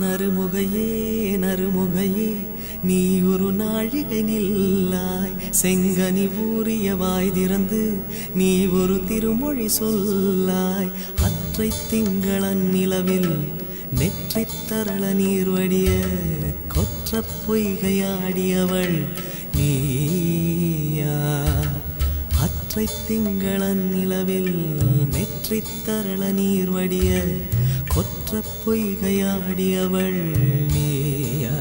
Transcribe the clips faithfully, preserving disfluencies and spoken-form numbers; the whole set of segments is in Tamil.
நறுமுகையே நறுமுகையே நீ ஒரு நாழிகை நில்லாய், செங்கனி ஊறிய வாய் திறந்து நீ ஒரு திருமொழி சொல்லாய். அற்றை திங்களன் நிலவில் நெற்றித் தரள நீர்வடிய கொற்ற பொய்கையாடியவள் நீயா. அற்றை திங்களன் நிலவில் நெற்றித் தரள நீர்வடிய கொற்ற பொய்கையாடியவள் நீயா.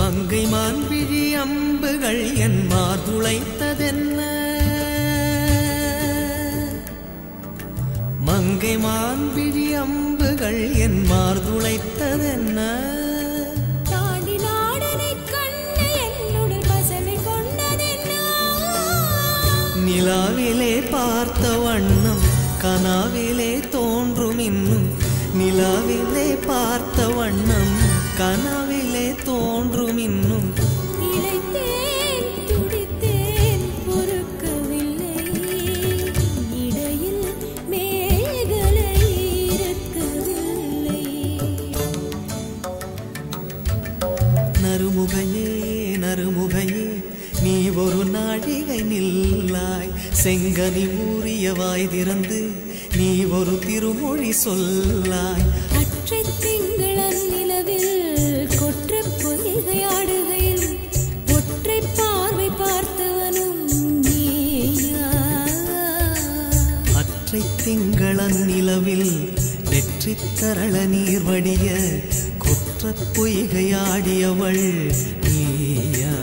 மங்கை மான்விழி அம்புகள் என் மார்துளைத்ததென்ன, மங்கை மான்விழி அம்புகள் என் மார்துளைத்ததென்ன, நிலாவிலே பார்த்த வண்ணம் கனாவிலே தோன்றும் இன்னும், நிலாவிலே பார்த்த வண்ணம் கனவிலே தோன்றும் இன்னும். இளைத்தேன் துடித்தேன் பொறுக்கவில்லை, இடையில் மேகலை இருக்கவில்லை. நறுமுகையே நறுமுகையே நீ ஒரு நாழிகை நில்லாய், செங்கனி ஊறிய வாய் திறந்து நீ ஒரு திருமொழி சொல்லாய். அற்றை திங்களன் நிலவில் திங்களன் நிலவில் நெற்றித் தரள நீர் வடிய கொற்றப் பொய்கையாடியவள் நீயா.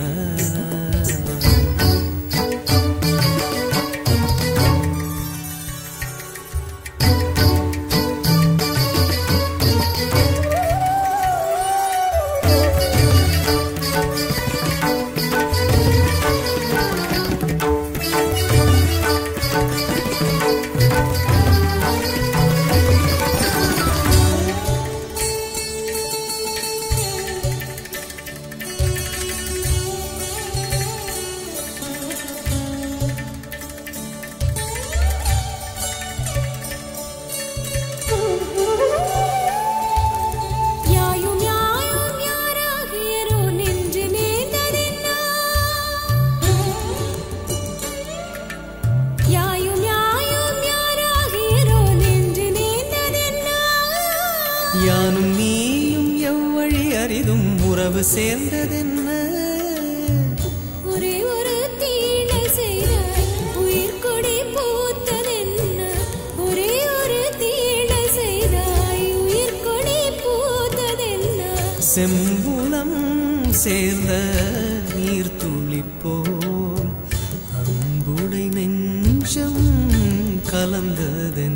யானும் நீயும் எவ்வழி அரிதும் உறவு சேர்ந்ததென்ன, ஒரே ஒரு தீழை செய்த உயிர்கொடி பூத்ததென்ன, ஒரே ஒரு தீழை செய்தாய் உயிர்கொடி பூத்ததென்ன. செம்புலம் சேர்ந்த நீர் துளிப்போம் அன்புடை நெஞ்சம் கலந்ததென்ன.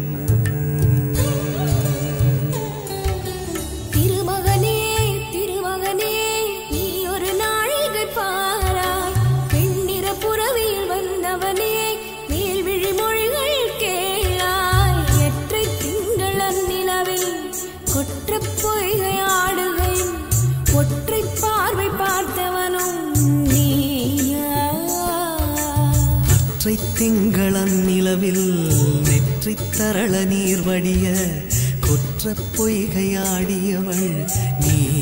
ஒற்றை பார்வை நெற்றித் திங்களன் நிலவில் நெற்றித் தரள நீர் வடிய கொற்றப் பொய்கையாடியவள் நீ